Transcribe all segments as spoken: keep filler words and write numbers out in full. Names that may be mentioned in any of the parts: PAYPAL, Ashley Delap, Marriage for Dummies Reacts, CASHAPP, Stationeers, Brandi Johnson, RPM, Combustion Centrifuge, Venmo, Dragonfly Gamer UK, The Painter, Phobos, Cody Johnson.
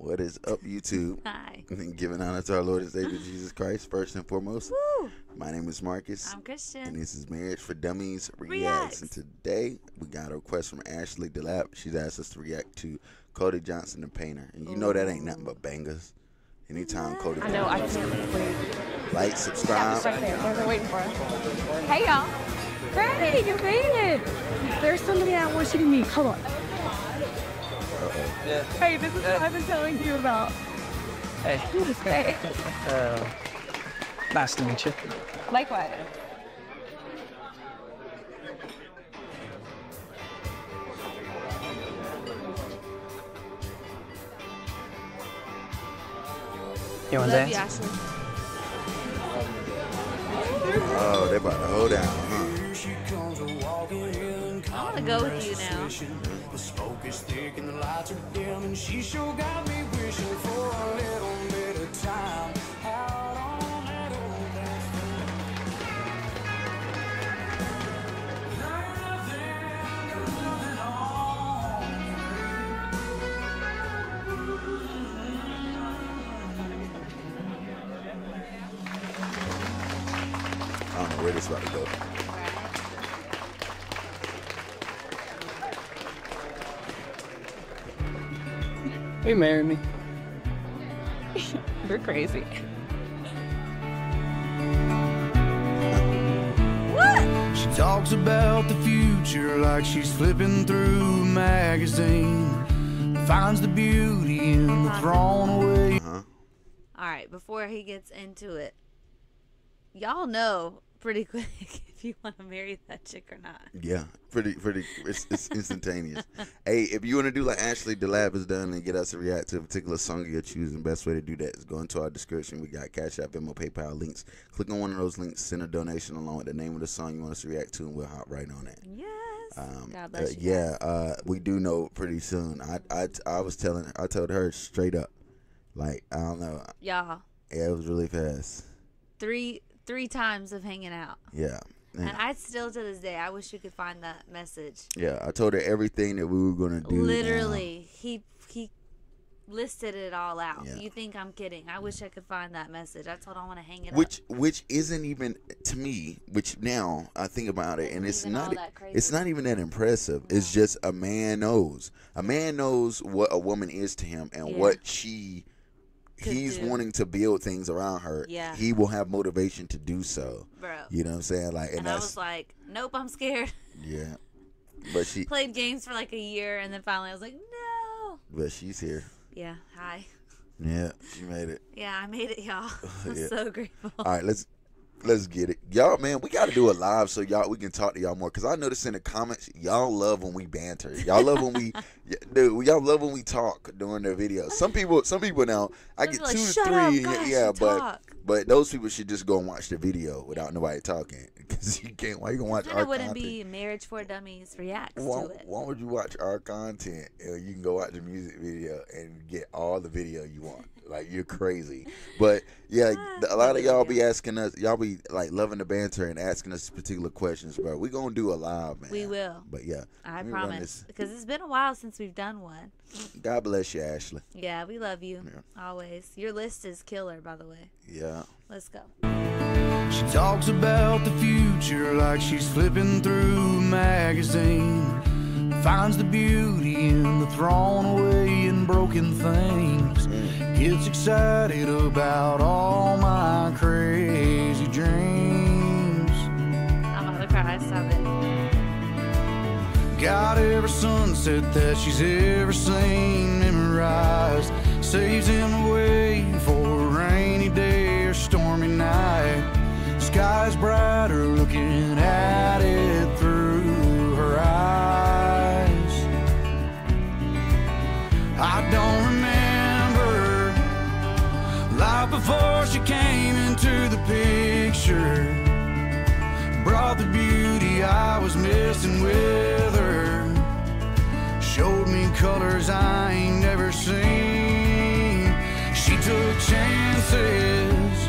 What is up, YouTube? Hi. Giving honor to our Lord and Savior Jesus Christ, first and foremost. Woo. My name is Marcus. I'm Christian. And this is Marriage for Dummies Reacts. Reacts. And today, we got a request from Ashley Delap. She's asked us to react to Cody Johnson, The Painter. And you Ooh. know that ain't nothing but bangers. Anytime yeah. Cody I know, I can't wait. Like, subscribe. Yeah, right there. They're waiting for us. Hey, y'all. Hey, you made it. There's somebody I want you to meet. Come on. Yeah. Hey, this is yeah. what I've been telling you about. Hey. Hey. Uh, nice to meet you. Likewise. You want to dance? Ashley. Oh, they're about to hold down, huh? I want to go with you now. The smoke is thick and the lights are dim, and she sure got me wishing for a little bit of time out on that old dance. I don't know where this is about to go. Will you marry me? You're crazy. What? She talks about the future like she's flipping through a magazine. Finds the beauty in the thrown away. All right, before he gets into it, y'all know pretty quick if you want to marry that chick or not. Yeah, pretty, pretty, it's, it's instantaneous. Hey, if you want to do like Ashley Delap has done and get us to react to a particular song you're choosing, best way to do that is go into our description. We got CASHAPP, Venmo, PayPal links. Click on one of those links, send a donation along with the name of the song you want us to react to, and we'll hop right on it. Yes. Um, God bless uh, you. Yeah, uh, we do know pretty soon. I, I, I was telling her, I told her straight up, like, I don't know. Yeah. Yeah, it was really fast. Three. Three times of hanging out. Yeah, yeah. And I still, to this day, I wish you could find that message. Yeah, I told her everything that we were going to do. Literally, now. he he listed it all out. Yeah. You think I'm kidding. I wish I could find that message. I told her I want to hang it which, up. Which isn't even, to me, which now I think about it, and it's not, it's not even that impressive. No. It's just a man knows. A man knows what a woman is to him and yeah. what she he's do. wanting to build things around her. Yeah, he will have motivation to do so. Bro, you know what I'm saying? Like, and, and I was like, nope, I'm scared. Yeah, but she played games for like a year, and then finally I was like, no. But she's here. Yeah. Hi. Yeah, she made it. Yeah, I made it, y'all. I'm yeah. so grateful. All right, let's let's get it, y'all. Man, we got to do it live so y'all we can talk to y'all more, because I noticed in the comments y'all love when we banter. Y'all love when we dude y'all love when we talk during their videos. Some people some people now I some get two like, to three up, gosh, yeah but talk. But those people should just go and watch the video without nobody talking, because you can't why you gonna watch our wouldn't content? Be Marriage for Dummies Reacts why, to it. Why would you watch our content and you can go watch the music video and get all the video you want? Like, you're crazy. But yeah, a lot of y'all be asking us, y'all be like loving the banter and asking us particular questions, bro. We're gonna do a live, man. We will. But yeah, I promise, because it's been a while since we've done one. God bless you, Ashley. Yeah, we love you. Yeah. Always. Your list is killer, by the way. Yeah. Let's go. She talks about the future like she's flipping through a magazine. Finds the beauty in the thrown away and broken things. Gets excited about all my crazy dreams. I'm about to cry, stop it. Got every sunset that she's ever seen memorized. Saves him away for a rainy day or stormy night. Sky's brighter looking at it through her eyes. I don't remember life before she came into the picture. Brought the beauty I was missing with her. Showed me colors I ain't never seen. She took chances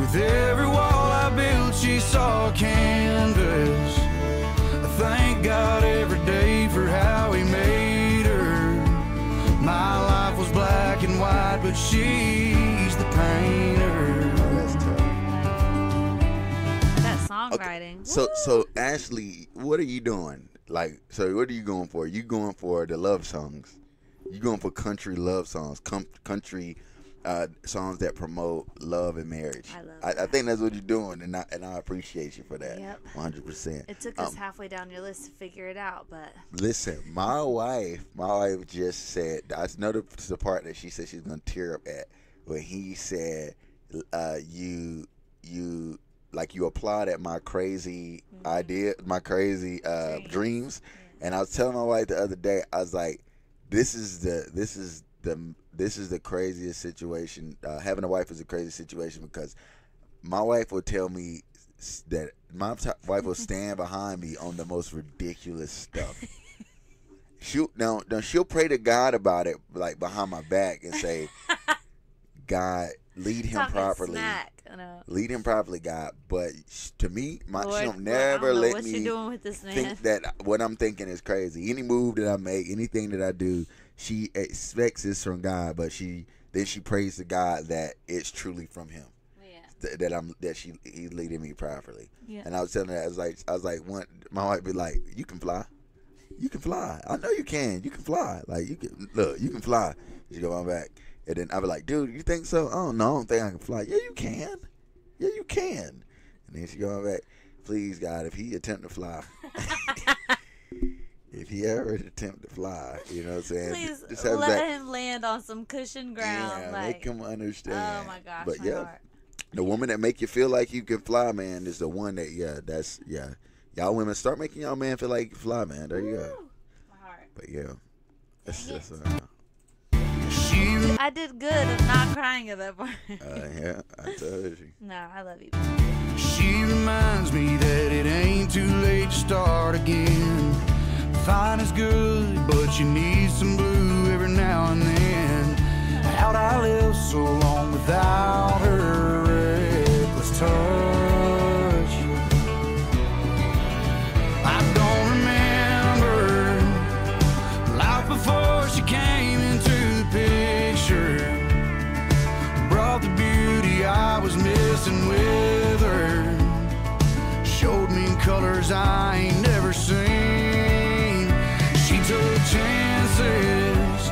with every wall I built. She saw canvas. I thank God every day for how he made. My life was black. and wide, but she's the painter. That songwriting. Okay. So, so Ashley, what are you doing? Like, so what are you going for? You going for the love songs? You going for country love songs? Com country uh, songs that promote love and marriage? I love. I, I think that's what you're doing, and I and I appreciate you for that. Yep, one hundred percent. It took us um, halfway down your list to figure it out, but listen, my wife, my wife just said. I know the, the part that she said she's gonna tear up at when he said, uh, "You, you." Like you applaud at my crazy mm-hmm. idea, my crazy uh, dreams, dreams. Yeah. And I was telling my wife the other day, I was like, "This is the, this is the, this is the craziest situation. Uh, having a wife is a crazy situation because my wife will tell me that my t wife will stand behind me on the most ridiculous stuff. She'll now, now she'll pray to God about it, like behind my back, and say, God." Lead him properly. No. Lead him properly, God. But to me, my, Lord, she don't never Lord, I don't let me doing with this think man. That what I'm thinking is crazy. Any move that I make, anything that I do, she expects this from God, but she then she prays to God that it's truly from Him. Yeah. Th that I'm that she He's leading me properly. Yeah. And I was telling her, I was like, I was like, one, my wife be like, "You can fly, you can fly. I know you can. You can fly. Like you can look, you can fly." She go, "I'm back." And then I'd be like, "Dude, you think so?" "Oh, no, I don't think I can fly." "Yeah, you can. Yeah, you can." And then she going back, "Please, God, if he attempt to fly, if he ever attempt to fly, you know what I'm saying? Please just let back. him land on some cushioned ground." Yeah, like, make him understand. Oh, my gosh. But, my yeah, heart. The woman that make you feel like you can fly, man, is the one that, yeah, that's, yeah. Y'all women, start making y'all man feel like you can fly, man. There Ooh, you go. My heart. But, yeah. That's just uh, I did good of not crying at that part. Uh, yeah, I told you. No, I love you. She reminds me that it ain't too late to start again. Fine is good, but she needs some blue every now and then. How'd I live so long without her reckless touch? I don't remember life before she came into the pit. The beauty I was missing with her showed me colors I ain't never seen. She took chances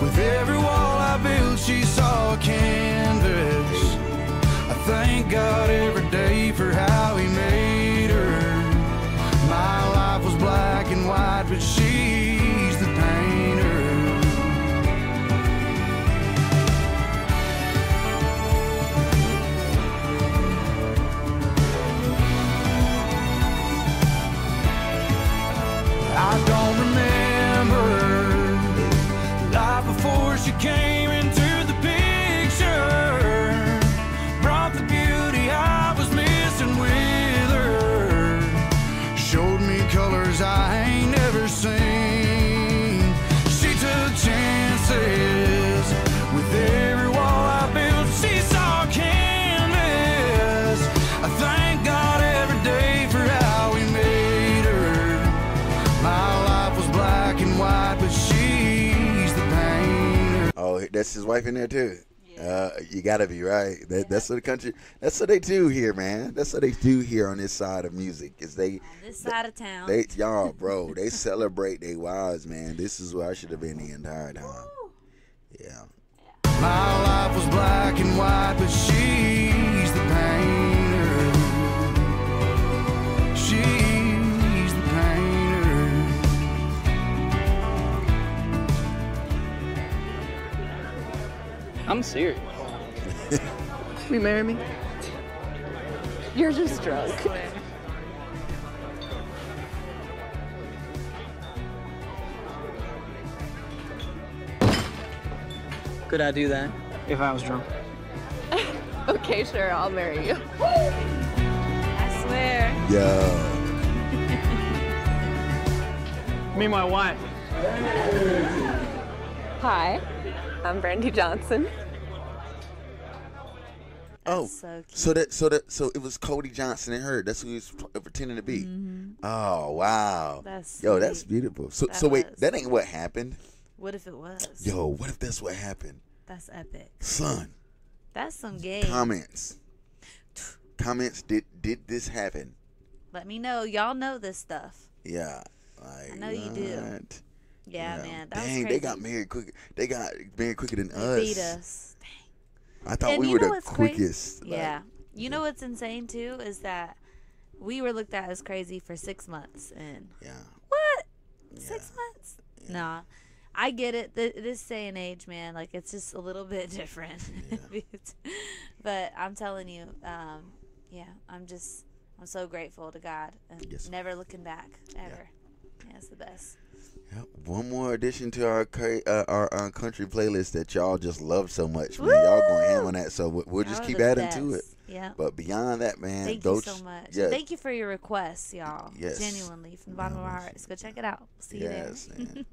with every wall I built. She saw a canvas. I thank God every day for how He made her. My life was black and white, but she's the painter. I don't remember life before she came into the picture. Brought the beauty I was missing with her. Showed me colors I ain't never seen. She took chances with every wall I built. She saw canvas. I thank God every day for how He made her. My wide, but she's the painter. Oh, that's his wife in there too. Yeah. Uh, you gotta be right. That, yeah. That's what the country. That's what they do here, man. That's what they do here on this side of music. Is they on this side they, of town? They y'all, bro. They celebrate their wives, man. This is where I should have been the entire time. Yeah. yeah. My life was black and white, but she's the painter. She. I'm serious. Will you marry me? You're just drunk. Could I do that if I was drunk? Okay, sure, I'll marry you. I swear. Yo. Me and my wife. Hi. I'm Brandi Johnson. Oh, so, so that so that so it was Cody Johnson and her. That's who he was pretending to be. Mm-hmm. Oh wow! That's Yo, sweet. That's beautiful. So that so wait, was. That ain't what happened. What if it was? Yo, what if that's what happened? That's epic. Son. That's some gay. Comments. Comments, did did this happen? Let me know. Y'all know this stuff. Yeah. Like, I know what? You do. Yeah, yeah, man. That Dang, was crazy. They got married quicker. They got married quicker than they us. Beat us. Dang. I thought and we were the quickest. Like, yeah. You know what's insane, too, is that we were looked at as crazy for six months. And yeah. What? Yeah. Six months? Yeah. Nah. I get it. Th this day and age, man, like, it's just a little bit different. Yeah. But I'm telling you, um, yeah, I'm just, I'm so grateful to God. And yes. Never looking back, ever. Yeah, yeah, it's the best. Yep. One more addition to our uh, our, our country playlist that y'all just love so much. Y'all gonna ham on that, so we'll just keep adding best. to it. Yeah. But beyond that, man, thank you so much. Yeah. Thank you for your requests, y'all. Yes. Genuinely, from the bottom yes. of our hearts. Go check it out. See yes. you there.